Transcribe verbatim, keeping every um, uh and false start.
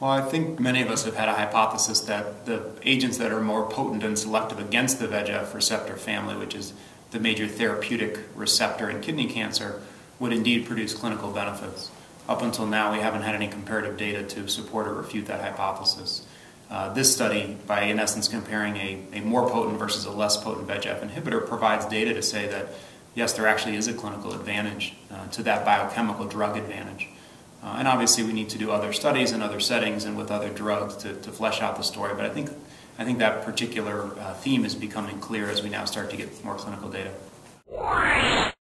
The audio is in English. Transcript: Well, I think many of us have had a hypothesis that the agents that are more potent and selective against the V E G F receptor family, which is the major therapeutic receptor in kidney cancer, would indeed produce clinical benefits. Up until now, we haven't had any comparative data to support or refute that hypothesis. Uh, this study, by in essence comparing a, a more potent versus a less potent V E G F inhibitor, provides data to say that, yes, there actually is a clinical advantage uh, to that biochemical drug advantage. Uh, and obviously we need to do other studies in other settings and with other drugs to, to flesh out the story, but I think, I think that particular uh, theme is becoming clear as we now start to get more clinical data.